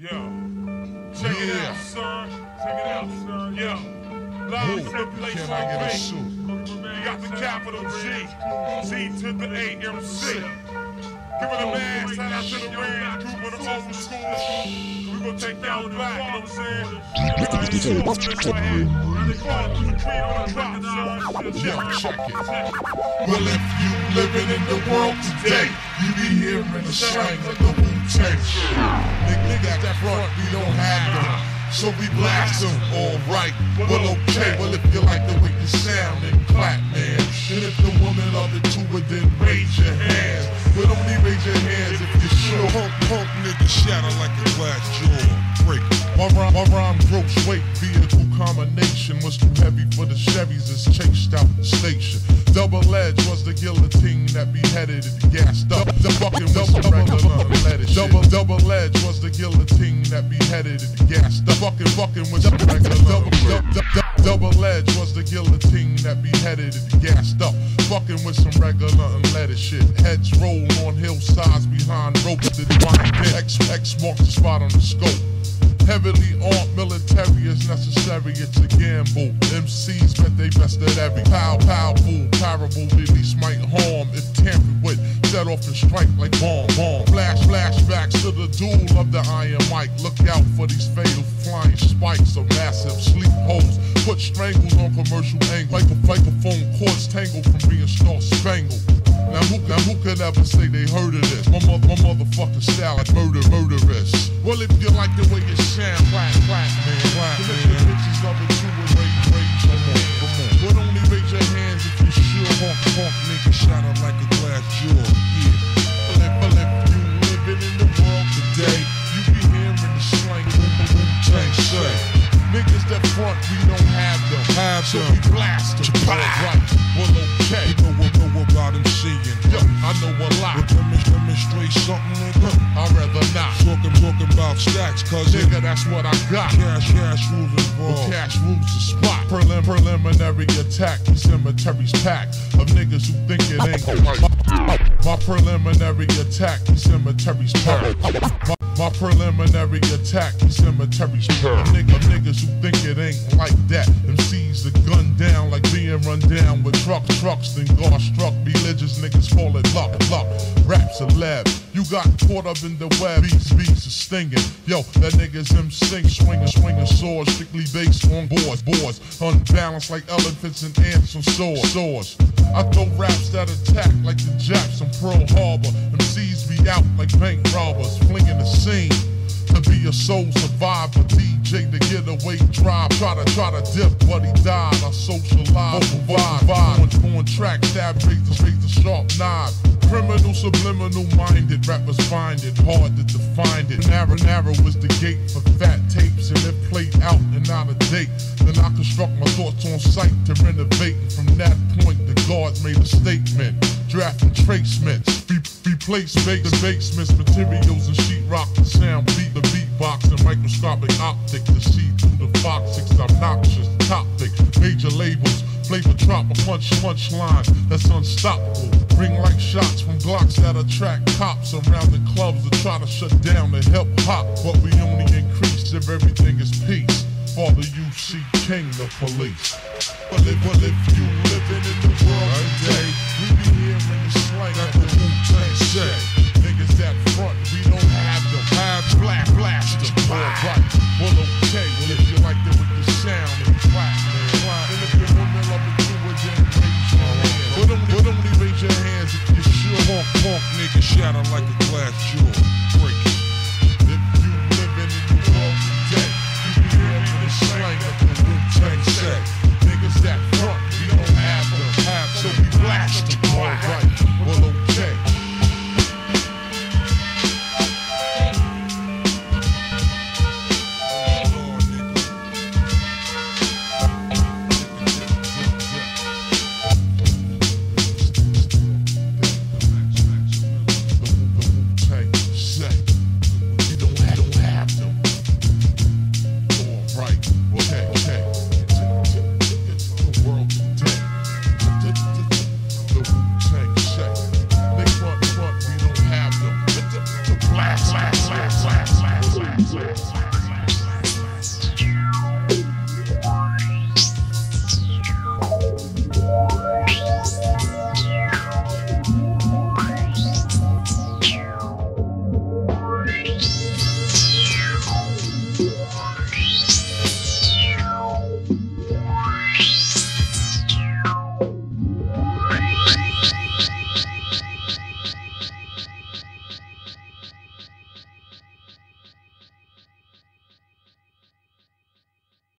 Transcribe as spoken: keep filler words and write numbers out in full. Yo, check yeah. it out, son. Check it out, son. Yo, live manipulation like me. You got the capital G, G to the A M C. Give it a man, shout out to the Rams, group of the old school. We gon' take down black, you know what I'm saying? They call it the cream on the top, son. Yo, check it. Well, if you living in the world today, you be hearing the shine of the Wu-Tang. Niggas that front, we don't have them, so we blast them, alright, well okay, well if you like the way you sound, then clap, man, and if the woman love it too, then raise your hands, but only raise your hands if you're sure. Punk, punk niggas shatter like a glass jaw, break it. My rhyme, my rhyme gross weight vehicle combination was too heavy for the Chevys, it's chased out the station. Double edge was the guillotine that beheaded it, gassed up. The fucking double double double edge was the guillotine that beheaded it, gassed up. Fucking fucking with double double edge was the guillotine that beheaded it, gassed up. Fucking with some regular and lettuce shit. Heads roll on hillsides behind ropes that wind pit. X X marks the spot on the scope. Heavily armed military is necessary, it's a gamble. M Cs bet they best at every pow, pow, fool, parable release might harm if tampered with. Set off and strike like bomb, bomb. Flash, flashbacks to the duel of the Iron Mike. Look out for these fatal flying spikes of massive sleep holes. Put strangles on commercial angles. Microphone cords tangled from being star spangled. Now who, now who could ever say they heard of this? My, mother, my motherfucking style like murder, murderous. Well, if you like the way you sound, clap, clap, man, clap, man. If the bitches love it, you would raise, raise your hands. But only raise your hands if you sure. Honk, honk, nigga, shot up like a glass jaw, yeah. Well, if, well, if you living in the world today, you be hearing the slang of the Wu-Tang say. Niggas that front, we don't have them. Have so them. We blast them. All right, well, okay. You know what, know about them seeing. Yo, I know a lot. But let me demonstrate something, nigga. I'd rather not. Talking, talking about stacks, cause nigga, that's what I got. Cash, cash rules involved. Well, cash rules the spot. Prelim, preliminary attack. The cemetery's packed of niggas who think it ain't. My, my preliminary attack. The cemetery's packed. My, my preliminary attack. The cemetery's packed. Nigga, niggas who think it ain't like that. Them C's are gunned down like being run down with truck trucks. Then God struck. Religious niggas call it luck, luck. Raps a lab. You got caught up in the web. Beats, beats are stinging. Yo, that nigga's M-Sync. Swinging, swinging swords. Strictly based on boards, boards. Unbalanced like elephants and ants on swords, swords. I throw raps that attack like the Japs on Pearl Harbor. M Cs be out like bank robbers. Flinging the scene. To be a soul survivor, D J to get away, drive. Try to, try to dip, but he died. I socialize, overvive. On, on track, stab, razor, razor, sharp knife. Criminal, subliminal minded, rappers find it hard to define it. Narrow, narrow is the gate for fat tapes, and it played out and out of date. Then I construct my thoughts on sight to renovate. And from that point, the guards made a statement. Drafting tracements, replace base, basements, materials, and sheetrock to sound beat. The beatbox and microscopic optic to see through the foxics, obnoxious topic, major labels, flavor drop, a punch, punch line that's unstoppable. Ring like shots from blocks that attract cops around the clubs to try to shut down the hip hop. But we only increase if everything is peace. Father, you see King, the police. But if, well, if you living in the world today, we be hearing the slang that the Wu-Tang said.